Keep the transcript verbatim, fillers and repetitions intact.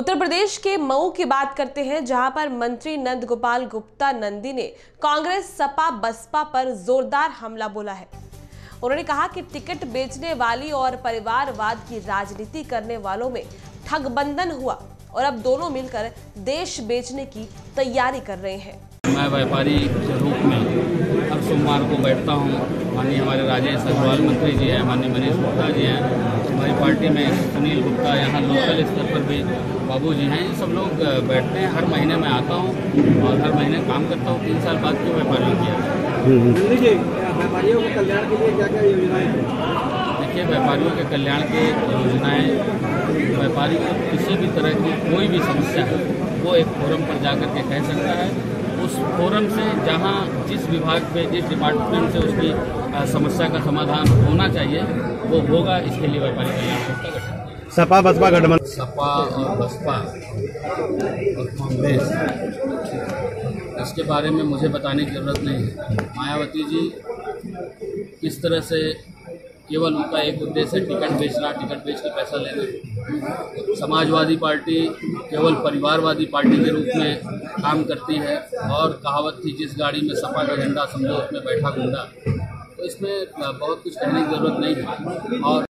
उत्तर प्रदेश के मऊ की बात करते हैं, जहां पर मंत्री नंद गोपाल गुप्ता नंदी ने कांग्रेस, सपा, बसपा पर जोरदार हमला बोला है। उन्होंने कहा कि टिकट बेचने वाली और परिवारवाद की राजनीति करने वालों में ठगबंधन हुआ और अब दोनों मिलकर देश बेचने की तैयारी कर रहे हैं। मैं व्यापारी के रूप में अब सोमवार को बैठता हूँ। माननीय हमारे राजेश अग्रवाल मंत्री जी हैं, माननीय मनीष गुप्ता जी हैं, हमारी पार्टी में सुनील गुप्ता, यहाँ लोकल स्तर पर भी बाबू जी हैं, ये सब लोग बैठते हैं। हर महीने मैं आता हूँ और हर महीने काम करता हूँ। तीन साल बाद क्यों व्यापारियों किया, व्यापारियों के कल्याण के लिए क्या क्या योजनाएं? देखिए, व्यापारियों के कल्याण के योजनाएं, व्यापारी को किसी भी तरह की कोई भी समस्या है वो एक फोरम पर जा कर के कह सकता है। उस फोरम से जहाँ जिस विभाग पे, जिस डिपार्टमेंट से उसकी समस्या का समाधान होना चाहिए वो होगा। इसके लिए व्यापारी कल्याण का गठन सपा बसपा गठबंधन, सपा और बसपा और कांग्रेस, इसके बारे में मुझे बताने की ज़रूरत नहीं है। मायावती जी किस तरह से, केवल उनका एक उद्देश्य टिकट बेचना, टिकट बेच के पैसा लेना। समाजवादी पार्टी केवल परिवारवादी पार्टी के रूप में काम करती है और कहावत थी, जिस गाड़ी में सपा का झंडा समझो उसमें बैठा गुंडा। तो इसमें बहुत कुछ कहने की ज़रूरत नहीं है। और